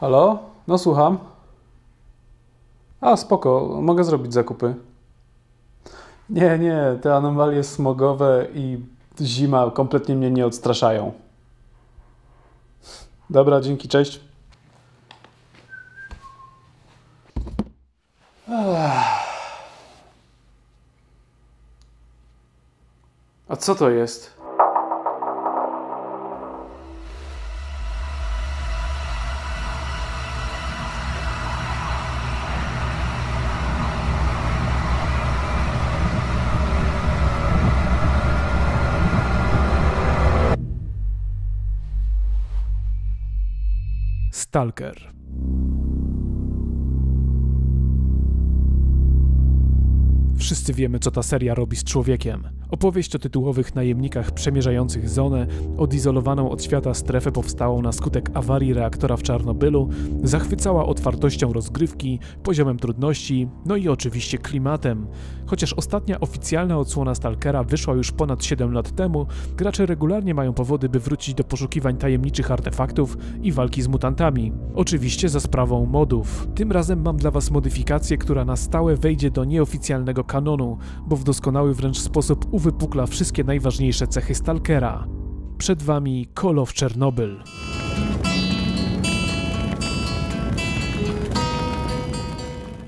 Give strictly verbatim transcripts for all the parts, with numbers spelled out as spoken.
Halo? No słucham. A, spoko, mogę zrobić zakupy. Nie, nie, te anomalie smogowe i zima kompletnie mnie nie odstraszają. Dobra, dzięki, cześć. A co to jest? S T A L K E R. Wszyscy wiemy, co ta seria robi z człowiekiem. Opowieść o tytułowych najemnikach przemierzających zonę, odizolowaną od świata strefę powstałą na skutek awarii reaktora w Czarnobylu, zachwycała otwartością rozgrywki, poziomem trudności, no i oczywiście klimatem. Chociaż ostatnia oficjalna odsłona Stalkera wyszła już ponad siedem lat temu, gracze regularnie mają powody, by wrócić do poszukiwań tajemniczych artefaktów i walki z mutantami. Oczywiście za sprawą modów. Tym razem mam dla was modyfikację, która na stałe wejdzie do nieoficjalnego kanonu, bo w doskonały wręcz sposób uwypukla wszystkie najważniejsze cechy Stalkera. Przed wami Call of Chernobyl.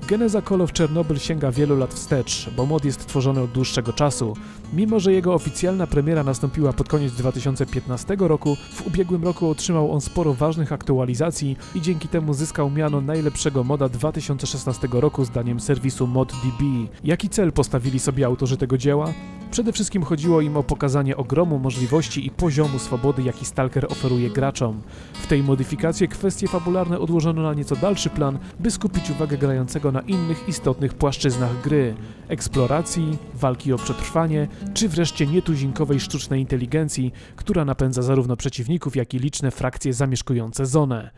Geneza Call of Chernobyl sięga wielu lat wstecz, bo mod jest tworzony od dłuższego czasu. Mimo że jego oficjalna premiera nastąpiła pod koniec dwa tysiące piętnastego roku, w ubiegłym roku otrzymał on sporo ważnych aktualizacji i dzięki temu zyskał miano najlepszego moda dwa tysiące szesnastego roku zdaniem serwisu ModDB. Jaki cel postawili sobie autorzy tego dzieła? Przede wszystkim chodziło im o pokazanie ogromu możliwości i poziomu swobody, jaki Stalker oferuje graczom. W tej modyfikacji kwestie fabularne odłożono na nieco dalszy plan, by skupić uwagę grającego na innych istotnych płaszczyznach gry: eksploracji, walki o przetrwanie, czy wreszcie nietuzinkowej sztucznej inteligencji, która napędza zarówno przeciwników, jak i liczne frakcje zamieszkujące zonę.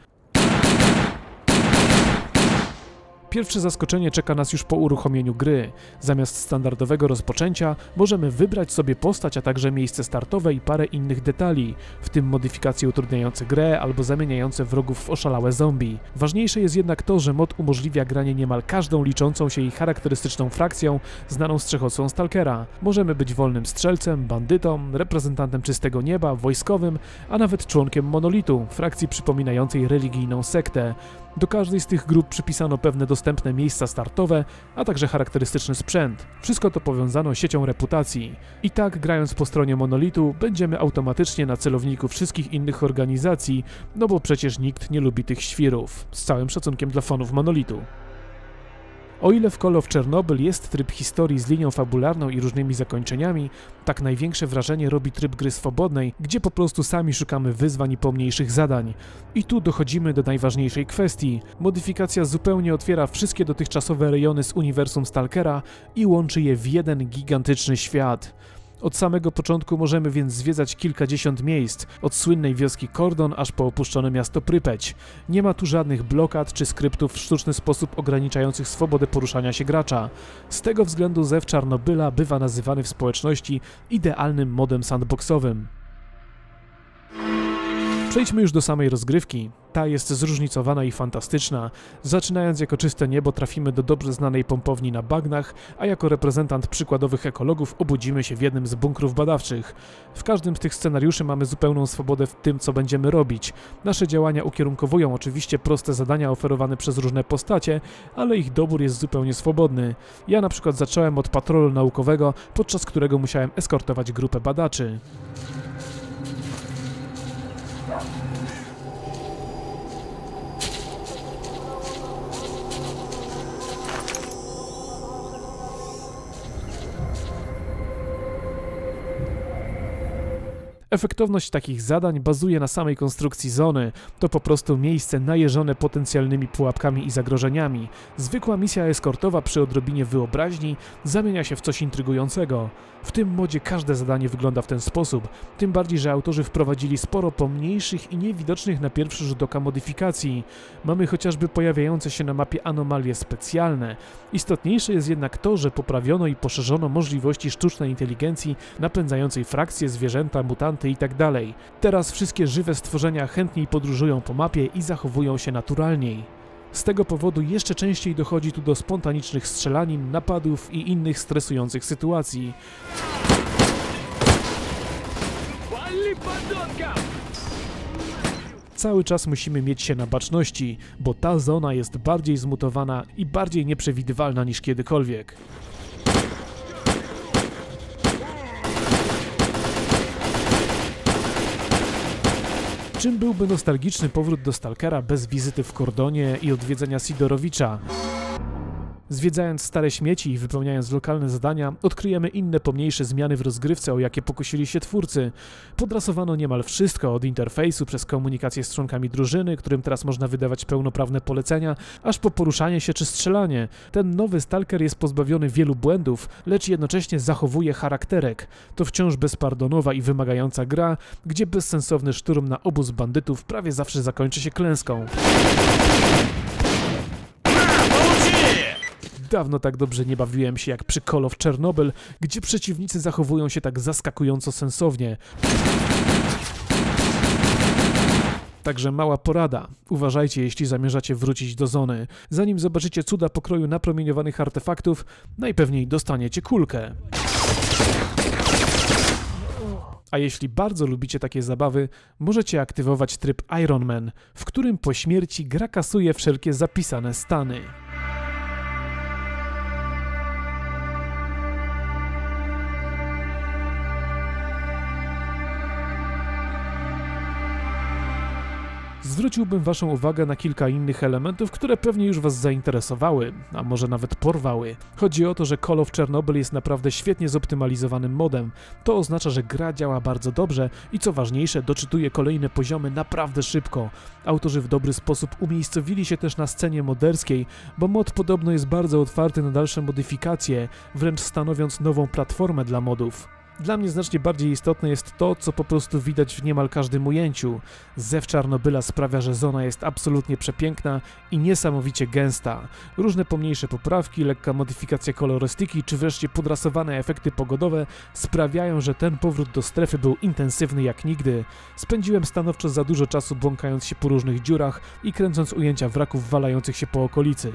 Pierwsze zaskoczenie czeka nas już po uruchomieniu gry. Zamiast standardowego rozpoczęcia możemy wybrać sobie postać, a także miejsce startowe i parę innych detali, w tym modyfikacje utrudniające grę albo zamieniające wrogów w oszalałe zombie. Ważniejsze jest jednak to, że mod umożliwia granie niemal każdą liczącą się i charakterystyczną frakcją znaną z Stalkera Stalkera. Możemy być wolnym strzelcem, bandytą, reprezentantem czystego nieba, wojskowym, a nawet członkiem Monolitu, frakcji przypominającej religijną sektę. Do każdej z tych grup przypisano pewne dostępne miejsca startowe, a także charakterystyczny sprzęt. Wszystko to powiązano siecią reputacji. I tak, grając po stronie Monolitu, będziemy automatycznie na celowniku wszystkich innych organizacji, no bo przecież nikt nie lubi tych świrów. Z całym szacunkiem dla fanów Monolitu. O ile w Call of Chernobyl jest tryb historii z linią fabularną i różnymi zakończeniami, tak największe wrażenie robi tryb gry swobodnej, gdzie po prostu sami szukamy wyzwań i pomniejszych zadań. I tu dochodzimy do najważniejszej kwestii. Modyfikacja zupełnie otwiera wszystkie dotychczasowe rejony z uniwersum Stalkera i łączy je w jeden gigantyczny świat. Od samego początku możemy więc zwiedzać kilkadziesiąt miejsc, od słynnej wioski Cordon aż po opuszczone miasto Pripyat. Nie ma tu żadnych blokad czy skryptów w sztuczny sposób ograniczających swobodę poruszania się gracza. Z tego względu zew Czarnobyla bywa nazywany w społeczności idealnym modem sandboxowym. Przejdźmy już do samej rozgrywki. Ta jest zróżnicowana i fantastyczna. Zaczynając jako czyste niebo, trafimy do dobrze znanej pompowni na bagnach, a jako reprezentant przykładowych ekologów obudzimy się w jednym z bunkrów badawczych. W każdym z tych scenariuszy mamy zupełną swobodę w tym, co będziemy robić. Nasze działania ukierunkowują oczywiście proste zadania oferowane przez różne postacie, ale ich dobór jest zupełnie swobodny. Ja na przykład zacząłem od patrolu naukowego, podczas którego musiałem eskortować grupę badaczy. Efektowność takich zadań bazuje na samej konstrukcji zony. To po prostu miejsce najeżone potencjalnymi pułapkami i zagrożeniami. Zwykła misja eskortowa przy odrobinie wyobraźni zamienia się w coś intrygującego. W tym modzie każde zadanie wygląda w ten sposób, tym bardziej, że autorzy wprowadzili sporo pomniejszych i niewidocznych na pierwszy rzut oka modyfikacji. Mamy chociażby pojawiające się na mapie anomalie specjalne. Istotniejsze jest jednak to, że poprawiono i poszerzono możliwości sztucznej inteligencji napędzającej frakcje, zwierzęta, mutanty elementy itd. Teraz wszystkie żywe stworzenia chętniej podróżują po mapie i zachowują się naturalniej. Z tego powodu jeszcze częściej dochodzi tu do spontanicznych strzelanin, napadów i innych stresujących sytuacji. Cały czas musimy mieć się na baczności, bo ta zona jest bardziej zmutowana i bardziej nieprzewidywalna niż kiedykolwiek. Czym byłby nostalgiczny powrót do Stalkera bez wizyty w Cordonie i odwiedzenia Sidorowicza? Zwiedzając stare śmieci i wypełniając lokalne zadania, odkryjemy inne pomniejsze zmiany w rozgrywce, o jakie pokusili się twórcy. Podrasowano niemal wszystko, od interfejsu przez komunikację z członkami drużyny, którym teraz można wydawać pełnoprawne polecenia, aż po poruszanie się czy strzelanie. Ten nowy Stalker jest pozbawiony wielu błędów, lecz jednocześnie zachowuje charakterek. To wciąż bezpardonowa i wymagająca gra, gdzie bezsensowny szturm na obóz bandytów prawie zawsze zakończy się klęską. Dawno tak dobrze nie bawiłem się jak przy Call of Chernobyl, gdzie przeciwnicy zachowują się tak zaskakująco sensownie. Także mała porada. Uważajcie, jeśli zamierzacie wrócić do zony. Zanim zobaczycie cuda pokroju napromieniowanych artefaktów, najpewniej dostaniecie kulkę. A jeśli bardzo lubicie takie zabawy, możecie aktywować tryb Iron Man, w którym po śmierci gra kasuje wszelkie zapisane stany. Zwróciłbym waszą uwagę na kilka innych elementów, które pewnie już was zainteresowały, a może nawet porwały. Chodzi o to, że Call of Chernobyl jest naprawdę świetnie zoptymalizowanym modem. To oznacza, że gra działa bardzo dobrze i co ważniejsze, doczytuje kolejne poziomy naprawdę szybko. Autorzy w dobry sposób umiejscowili się też na scenie moderskiej, bo mod podobno jest bardzo otwarty na dalsze modyfikacje, wręcz stanowiąc nową platformę dla modów. Dla mnie znacznie bardziej istotne jest to, co po prostu widać w niemal każdym ujęciu. Zew Czarnobyla sprawia, że zona jest absolutnie przepiękna i niesamowicie gęsta. Różne pomniejsze poprawki, lekka modyfikacja kolorystyki czy wreszcie podrasowane efekty pogodowe sprawiają, że ten powrót do strefy był intensywny jak nigdy. Spędziłem stanowczo za dużo czasu błąkając się po różnych dziurach i kręcąc ujęcia wraków walających się po okolicy.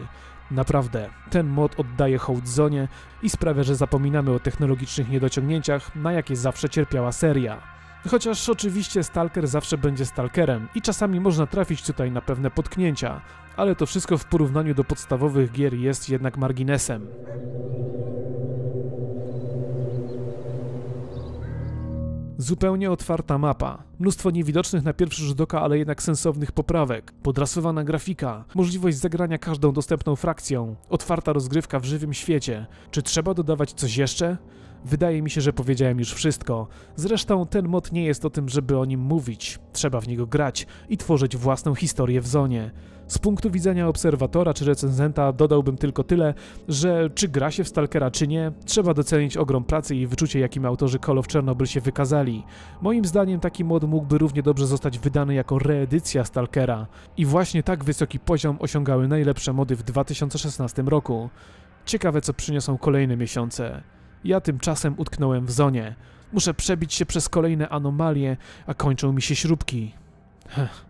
Naprawdę, ten mod oddaje hołd zonie i sprawia, że zapominamy o technologicznych niedociągnięciach, na jakie zawsze cierpiała seria. Chociaż oczywiście Stalker zawsze będzie Stalkerem i czasami można trafić tutaj na pewne potknięcia, ale to wszystko w porównaniu do podstawowych gier jest jednak marginesem. Zupełnie otwarta mapa, mnóstwo niewidocznych na pierwszy rzut oka, ale jednak sensownych poprawek, podrasowana grafika, możliwość zagrania każdą dostępną frakcją, otwarta rozgrywka w żywym świecie. Czy trzeba dodawać coś jeszcze? Wydaje mi się, że powiedziałem już wszystko. Zresztą ten mod nie jest o tym, żeby o nim mówić. Trzeba w niego grać i tworzyć własną historię w zonie. Z punktu widzenia obserwatora czy recenzenta dodałbym tylko tyle, że czy gra się w Stalkera czy nie, trzeba docenić ogrom pracy i wyczucie, jakim autorzy Call of Chernobyl się wykazali. Moim zdaniem taki mod mógłby równie dobrze zostać wydany jako reedycja Stalkera. I właśnie tak wysoki poziom osiągały najlepsze mody w dwa tysiące szesnastym roku. Ciekawe, co przyniosą kolejne miesiące. Ja tymczasem utknąłem w zonie. Muszę przebić się przez kolejne anomalie, a kończą mi się śrubki. Heh.